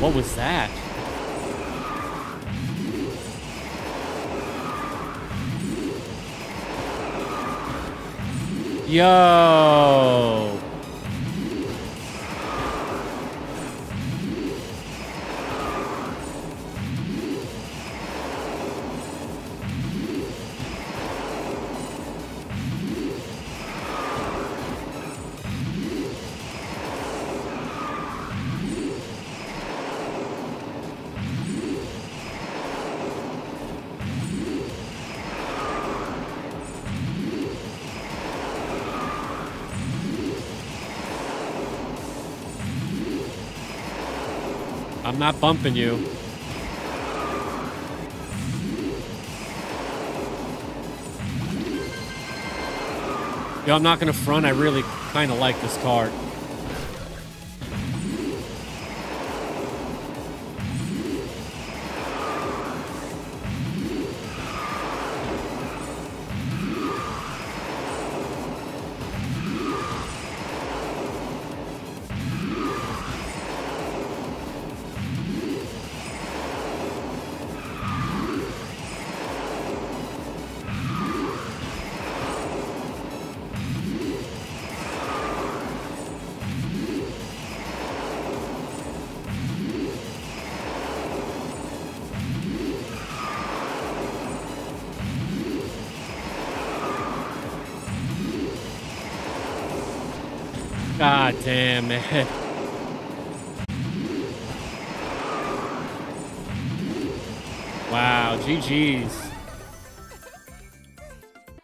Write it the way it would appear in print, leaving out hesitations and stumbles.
What was that? Yo! I'm not bumping you. Yo, I'm not gonna front. I really kind of like this card. God damn it. Wow, GG's.